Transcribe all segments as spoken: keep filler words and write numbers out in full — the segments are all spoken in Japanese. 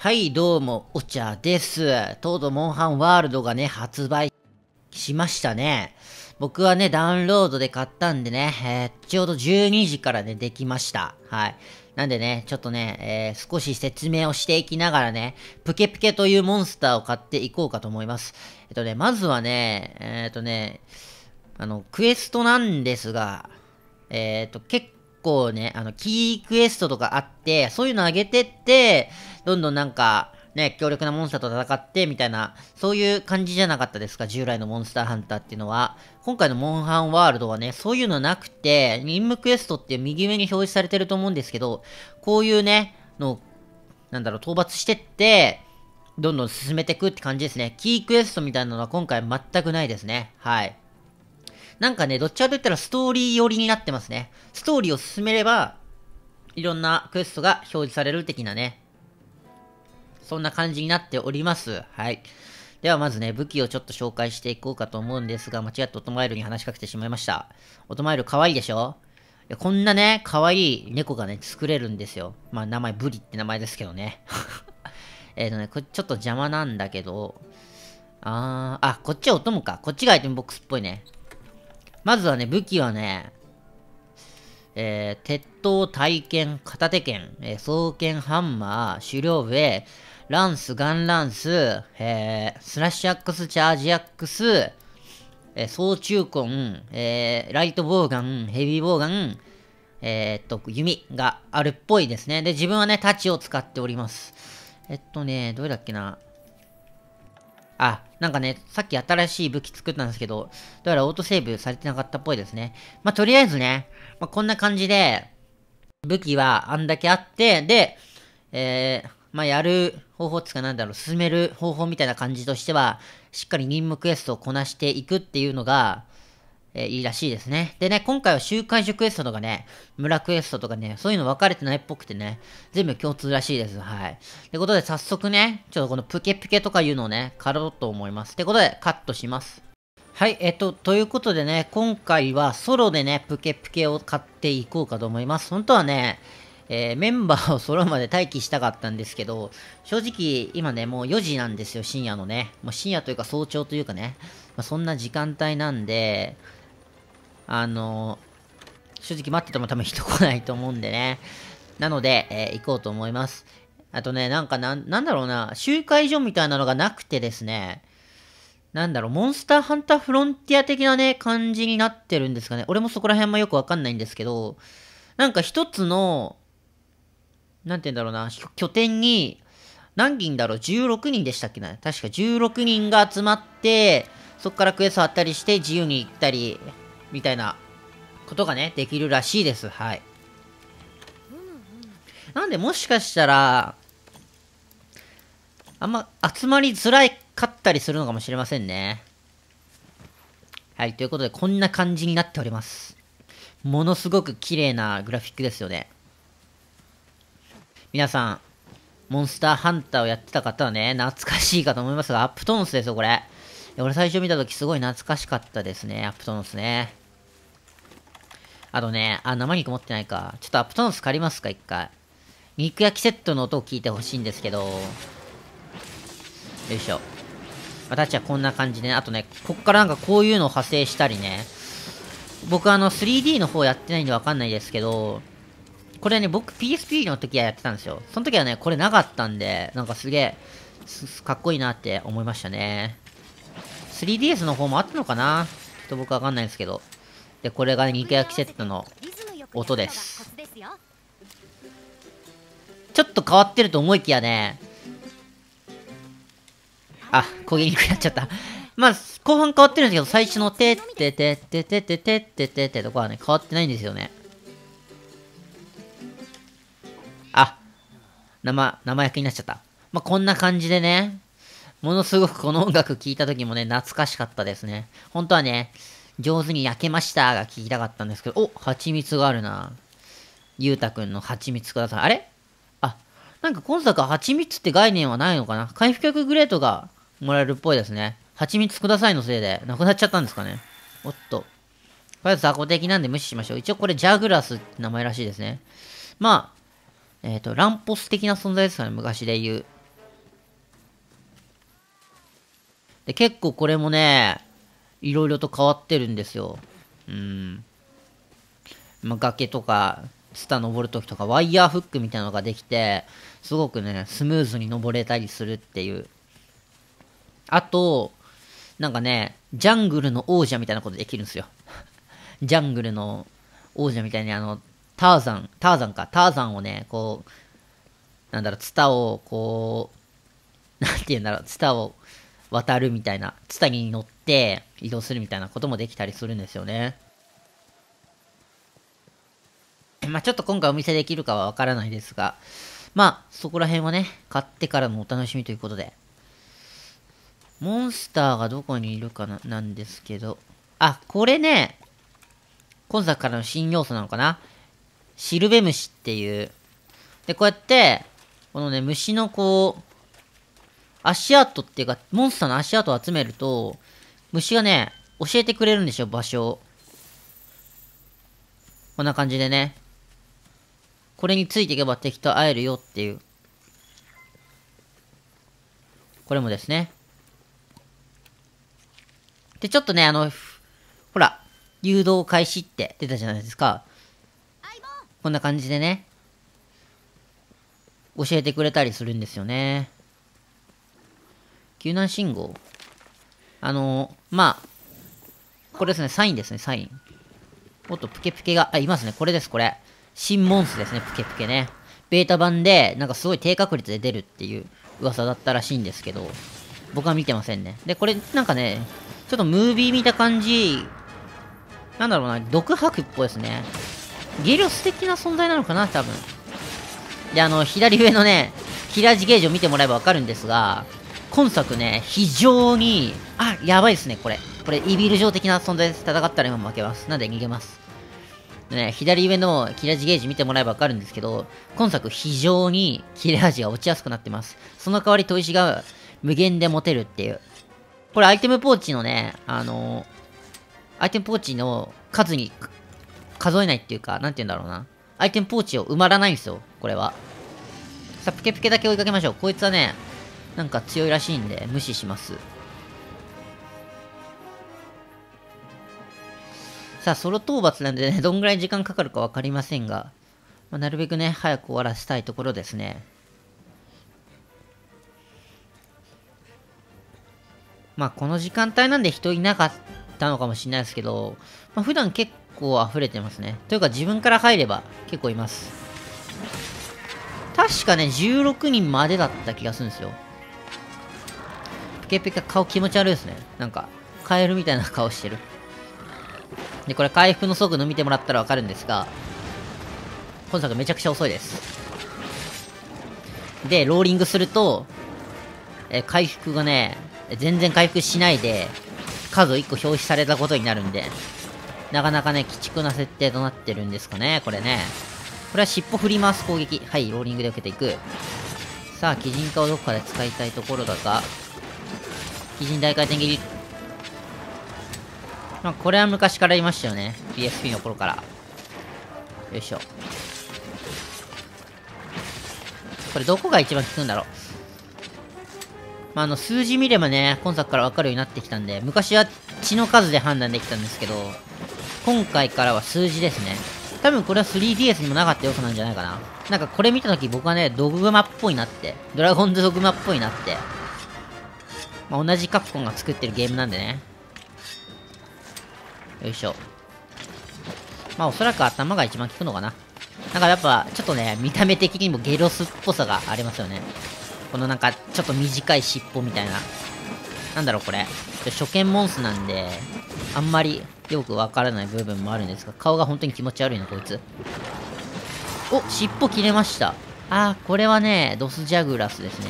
はい、どうも、お茶です。とうとうモンハンワールドがね、発売しましたね。僕はね、ダウンロードで買ったんでね、えー、ちょうどじゅうにじからね、できました。はい。なんでね、ちょっとね、えー、少し説明をしていきながらね、プケプケというモンスターを買っていこうかと思います。えっとね、まずはね、えー、っとね、あの、クエストなんですが、えー、っと、結構、こうね、あの、キークエストとかあって、そういうの上げてって、どんどんなんか、ね、強力なモンスターと戦って、みたいな、そういう感じじゃなかったですか、従来のモンスターハンターっていうのは。今回のモンハンワールドはね、そういうのなくて、任務クエストって右上に表示されてると思うんですけど、こういうね、の、なんだろう、討伐してって、どんどん進めてくって感じですね。キークエストみたいなのは今回全くないですね。はい。なんかね、どっちかといったらストーリー寄りになってますね。ストーリーを進めれば、いろんなクエストが表示される的なね。そんな感じになっております。はい。ではまずね、武器をちょっと紹介していこうかと思うんですが、間違ってオトマイルに話しかけてしまいました。オトマイル可愛いでしょ？いや、こんなね、可愛い猫がね、作れるんですよ。まあ名前ブリって名前ですけどね。えっとね、これちょっと邪魔なんだけど、あー、あ、こっちはお供か。こっちがアイテムボックスっぽいね。まずはね、武器はね、えー、鉄塔、体剣、片手剣、えー、双剣、ハンマー、狩猟笛、ランス、ガンランス、えー、スラッシュアックス、チャージアックス、えー、総中根、えー、ライトボウガン、ヘビーボウガン、えー、っと、弓があるっぽいですね。で、自分はね、太刀を使っております。えっとね、どれだっけな。あ、なんかね、さっき新しい武器作ったんですけど、だからオートセーブされてなかったっぽいですね。まあ、とりあえずね、まあ、こんな感じで、武器はあんだけあって、で、えー、まあ、やる方法つかなんだろう、進める方法みたいな感じとしては、しっかり任務クエストをこなしていくっていうのが、えー、いいらしいですね。でね、今回は集会所クエストとかね、村クエストとかね、そういうの分かれてないっぽくてね、全部共通らしいです。はい。ってことで早速ね、ちょっとこのプケプケとかいうのをね、狩ろうと思います。ってことでカットします。はい、えっと、ということでね、今回はソロでね、プケプケを買っていこうかと思います。本当はね、えー、メンバーを揃うまで待機したかったんですけど、正直今ね、もうよじなんですよ、深夜のね。もう深夜というか早朝というかね、まあ、そんな時間帯なんで、あのー、正直待ってても多分人来ないと思うんでね。なので、えー、行こうと思います。あとね、なんかな、なんだろうな、集会所みたいなのがなくてですね、なんだろう、モンスターハンターフロンティア的なね、感じになってるんですかね。俺もそこら辺もよくわかんないんですけど、なんか一つの、なんて言うんだろうな、拠点に、何人だろう、じゅうろくにんでしたっけな。確かじゅうろくにんが集まって、そこからクエストあったりして、自由に行ったり、みたいなことがね、できるらしいです。はい。なんで、もしかしたら、あんま集まりづらいかったりするのかもしれませんね。はい、ということで、こんな感じになっております。ものすごく綺麗なグラフィックですよね。皆さん、モンスターハンターをやってた方はね、懐かしいかと思いますが、アップトノスですよ、これ。俺最初見たときすごい懐かしかったですね、アプトノスね。あとね、あ、生肉持ってないか。ちょっとアプトノス借りますか、一回。肉焼きセットの音を聞いてほしいんですけど。よいしょ。私はこんな感じでね、あとね、こっからなんかこういうのを派生したりね。僕あの、スリーディー の方やってないんでわかんないですけど、これね、僕 ピーエスピー の時はやってたんですよ。その時はね、これなかったんで、なんかすげえ、かっこいいなって思いましたね。スリーディーエス の方もあったのかな？ちょっと僕わかんないですけど。で、これが肉焼きセットの音です。ちょっと変わってると思いきやね。あ、焦げにくくなっちゃった。まあ、後半変わってるんですけど、最初のてってててててててててとかはね、変わってないんですよね。あ、生、生焼きになっちゃった。まあ、こんな感じでね。ものすごくこの音楽聴いた時もね、懐かしかったですね。本当はね、上手に焼けましたが聞きたかったんですけど、お、蜂蜜があるな。ゆうたくんの蜂蜜ください。あれ？あ、なんか今作は蜂蜜って概念はないのかな？回復薬グレードがもらえるっぽいですね。蜂蜜くださいのせいで、なくなっちゃったんですかね。おっと。これは雑魚的なんで無視しましょう。一応これジャグラスって名前らしいですね。まあ、えっと、ランポス的な存在ですかね、昔で言う。で、結構これもね、いろいろと変わってるんですよ。うん。まあ、崖とか、ツタ登るときとか、ワイヤーフックみたいなのができて、すごくね、スムーズに登れたりするっていう。あと、なんかね、ジャングルの王者みたいなことできるんですよ。ジャングルの王者みたいに、あの、ターザン、ターザンか、ターザンをね、こう、なんだろう、ツタをこう、なんて言うんだろう、ツタを渡るみたいな、ツタに乗って移動するみたいなこともできたりするんですよね。まあちょっと今回お見せできるかはわからないですが、まあそこら辺はね、買ってからのお楽しみということで。モンスターがどこにいるかな、なんですけど。あ、これね、今作からの新要素なのかな、シルベ虫っていう。で、こうやって、このね、虫のこう、足跡っていうか、モンスターの足跡を集めると、虫がね、教えてくれるんですよ、場所を。こんな感じでね。これについていけば敵と会えるよっていう。これもですね。で、ちょっとね、あの、ほら、誘導開始って出たじゃないですか。こんな感じでね、教えてくれたりするんですよね。救難信号。あのー、まあ、これですね、サインですね、サイン。おっと、プケプケが、あ、いますね、これです、これ。新モンスですね、プケプケね。ベータ版で、なんかすごい低確率で出るっていう噂だったらしいんですけど、僕は見てませんね。で、これ、なんかね、ちょっとムービー見た感じ、なんだろうな、毒吐くっぽいですね。ゲリオス的な存在なのかな、多分。で、あの、左上のね、キラージゲージを見てもらえばわかるんですが、今作ね、非常に、あ、やばいですね、これ。これ、イビル城的な存在で戦ったら今負けます。なんで逃げます。でね、左上のキラージゲージ見てもらえばわかるんですけど、今作非常にキラージが落ちやすくなってます。その代わり砥石が無限で持てるっていう。これ、アイテムポーチのね、あの、アイテムポーチの数に数えないっていうか、なんて言うんだろうな。アイテムポーチを埋まらないんですよ、これは。さあ、プケプケだけ追いかけましょう。こいつはね、なんか強いらしいんで、無視します。さあ、ソロ討伐なんでね、どんぐらい時間かかるかわかりませんが、まあ、なるべくね、早く終わらせたいところですね。まあ、この時間帯なんで人いなかったのかもしれないですけど、まあ、普段結構、こう溢れてますね。というか自分から入れば結構います。確かね、じゅうろくにんまでだった気がするんですよ。ペケペケ顔気持ち悪いですね。なんか、カエルみたいな顔してる。で、これ回復の速度見てもらったらわかるんですが、今作めちゃくちゃ遅いです。で、ローリングすると、え回復がね、全然回復しないで、数をいっこ表示されたことになるんで、なかなかね、鬼畜な設定となってるんですかね、これね。これは尻尾振り回す攻撃。はい、ローリングで受けていく。さあ、鬼人化をどこかで使いたいところだが、鬼人大回転切り。まあ、これは昔からいましたよね。ピーエスピー の頃から。よいしょ。これどこが一番効くんだろう。まあ、あの、数字見ればね、今作からわかるようになってきたんで、昔は血の数で判断できたんですけど、今回からは数字ですね。多分これは スリーディーエス にもなかった要素なんじゃないかな。なんかこれ見たとき僕はね、ドグマっぽいなって。ドラゴンズドグマっぽいなって。まあ、同じカプコンが作ってるゲームなんでね。よいしょ。まあおそらく頭が一番効くのかな。なんかやっぱちょっとね、見た目的にもゲロスっぽさがありますよね。このなんかちょっと短い尻尾みたいな。なんだろうこれ。初見モンスなんで、あんまりよくわからない部分もあるんですが、顔が本当に気持ち悪いな、こいつ。お、尻尾切れました。あー、これはね、ドスジャグラスですね。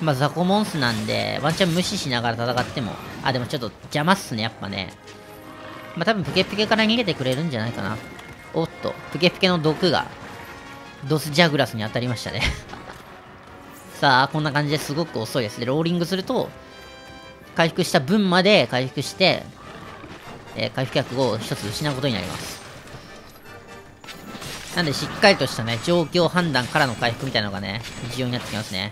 まあ、雑魚モンスなんで、ワンチャン無視しながら戦っても、あ、でもちょっと邪魔っすね、やっぱね。まあ、多分プケプケから逃げてくれるんじゃないかな。おっと、プケプケの毒が、ドスジャグラスに当たりましたね。さあ、こんな感じですごく遅いですね。ローリングすると、回復した分まで回復して、えー、回復薬を一つ失うことになります。なんでしっかりとしたね、状況判断からの回復みたいなのがね、重要になってきますね。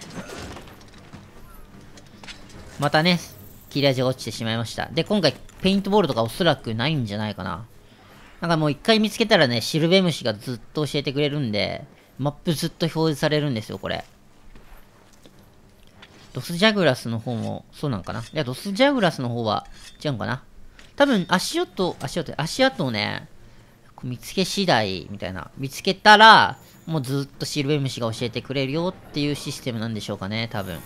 またね、切れ味が落ちてしまいました。で、今回ペイントボールとかおそらくないんじゃないかな。なんかもう一回見つけたらね、シルベムシがずっと教えてくれるんで、マップずっと表示されるんですよ、これ。ドスジャグラスの方も、そうなんかな。いや、ドスジャグラスの方は違うんかな。多分、足音、足音、足跡をね、見つけ次第、みたいな。見つけたら、もうずっとシルベムシが教えてくれるよっていうシステムなんでしょうかね、多分。よ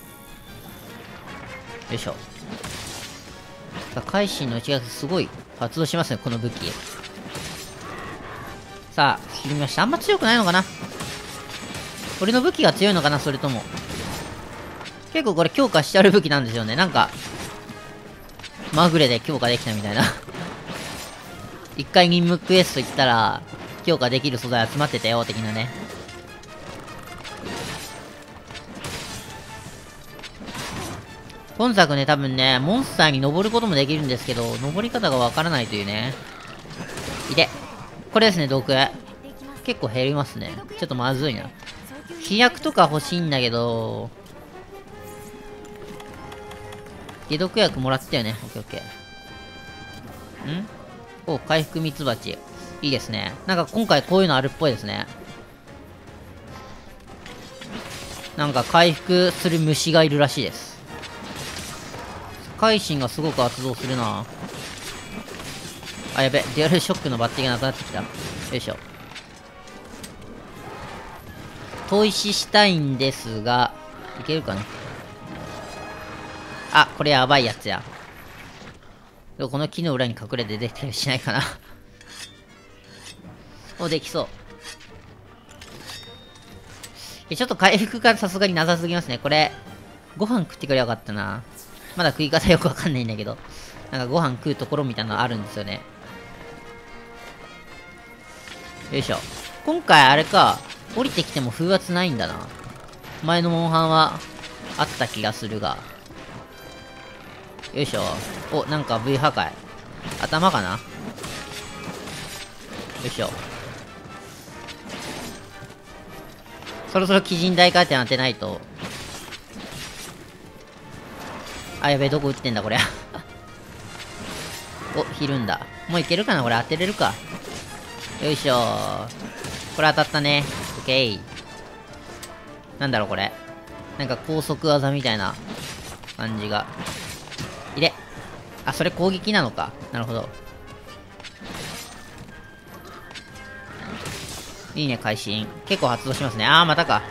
いしょ。さあ、海進の内側、すごい発動しますね、この武器。さあ、切りました。あんま強くないのかな？俺の武器が強いのかな？それとも。結構これ強化してある武器なんですよね。なんか、まぐれで強化できたみたいな。一回任務クエスト行ったら、強化できる素材集まってたよ、的なね。今作ね、多分ね、モンスターに登ることもできるんですけど、登り方がわからないというね。いて。これですね、毒。結構減りますね。ちょっとまずいな。飛躍とか欲しいんだけど、解毒薬もらったよね。オッケーオッケー。ん？お、回復ミツバチ。いいですね。なんか今回こういうのあるっぽいですね。なんか回復する虫がいるらしいです。海進がすごく発動するな。あ、やべ、デュアルショックのバッティがなくなってきた。よいしょ。砥石したいんですが、いけるかな？あ、これやばいやつや。この木の裏に隠れて出てるしないかな。お、できそう。ちょっと回復がさすがになさすぎますね。これ、ご飯食ってくれよかったな。まだ食い方よくわかんないんだけど。なんかご飯食うところみたいなのあるんですよね。よいしょ。今回あれか、降りてきても風圧ないんだな。前のモンハンはあった気がするが。よいしょ。お、なんか V 破壊。頭かな？よいしょ。そろそろ鬼神大回転当てないと。あ、やべえ、どこ撃ってんだこれ。お、ひるんだ。もういけるかなこれ、当てれるか。よいしょー。これ当たったね。オッケー。なんだろう、これ。なんか高速技みたいな感じが。入れ。あ、それ攻撃なのか。なるほど。いいね、会心。結構発動しますね。あー、またか。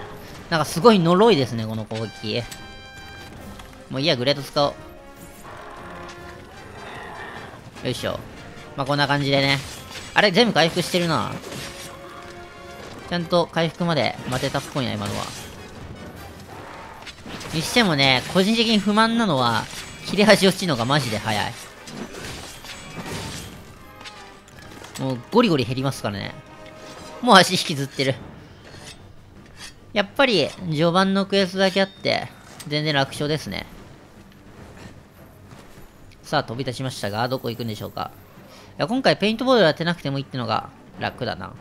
なんかすごい呪いですね、この攻撃。もういいや、グレート使おう。よいしょ。まあ、こんな感じでね。あれ、全部回復してるな。ちゃんと回復まで待てたっぽいな、今のは。にしてもね、個人的に不満なのは、切れ味落ちるのがマジで早い。もうゴリゴリ減りますからね。もう足引きずってる。やっぱり、序盤のクエストだけあって、全然楽勝ですね。さあ、飛び立ちましたが、どこ行くんでしょうか。いや今回ペイントボール当てなくてもいいってのが楽だな。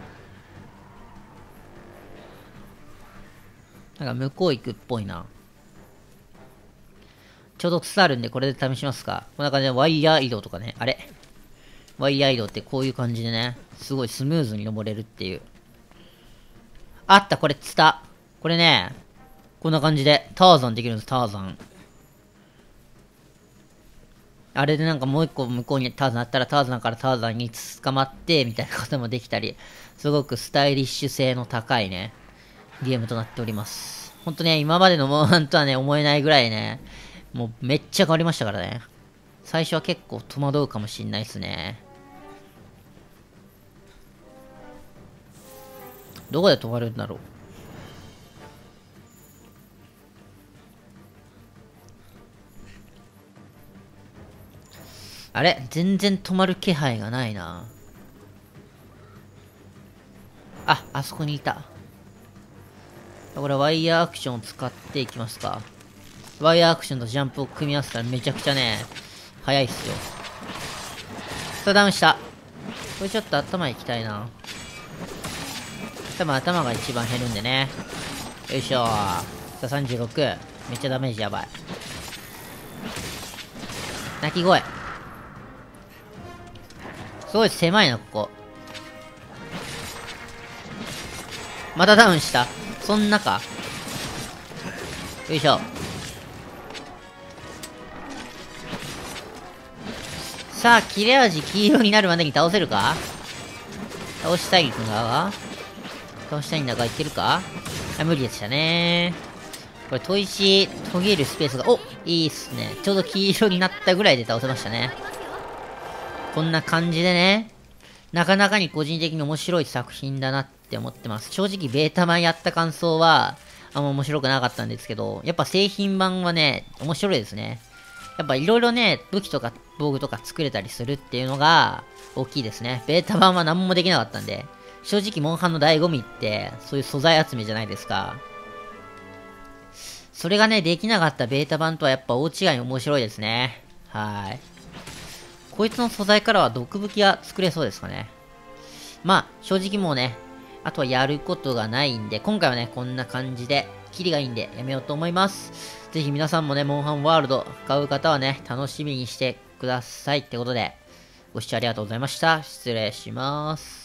なんか向こう行くっぽいな。ちょうど筒あるんでこれで試しますか。こんな感じでワイヤー移動とかね。あれワイヤー移動ってこういう感じでね、すごいスムーズに登れるっていう。あった、これツタ。これね、こんな感じでターザンできるんです、ターザン。あれでなんかもう一個向こうにターザンあったらターザンからターザンに捕まってみたいなこともできたり、すごくスタイリッシュ性の高いね、ゲームとなっております。ほんとね、今までのモンハンとはね、思えないぐらいね、もうめっちゃ変わりましたからね。最初は結構戸惑うかもしんないですね。どこで止まるんだろう。あれ？全然止まる気配がないな。あ、あそこにいた。これワイヤーアクションを使っていきますか。ワイヤーアクションとジャンプを組み合わせたらめちゃくちゃね、速いっすよ。さあ、ダウンした。これちょっと頭いきたいな。多分頭が一番減るんでね。よいしょー。さあ、さんじゅうろく。めっちゃダメージやばい。鳴き声。すごい狭いな、ここ。またダウンした。そんなか。よいしょ。さあ、切れ味黄色になるまでに倒せるか？倒したいが倒したいんだが、いけるか？あ、無理でしたね。これ、砥石、研げるスペースが、お、いいっすね。ちょうど黄色になったぐらいで倒せましたね。こんな感じでね、なかなかに個人的に面白い作品だなって思ってます。正直、ベータ版やった感想は、あんま面白くなかったんですけど、やっぱ製品版はね、面白いですね。やっぱいろいろね、武器とか防具とか作れたりするっていうのが大きいですね。ベータ版は何もできなかったんで、正直モンハンの醍醐味ってそういう素材集めじゃないですか。それがね、できなかったベータ版とはやっぱ大違いに面白いですね。はーい。こいつの素材からは毒武器が作れそうですかね。まあ、正直もうね、あとはやることがないんで、今回はね、こんな感じで、キリがいいんでやめようと思います。ぜひ皆さんもね、モンハンワールド買う方はね、楽しみにしてくださいってことで、ご視聴ありがとうございました。失礼します。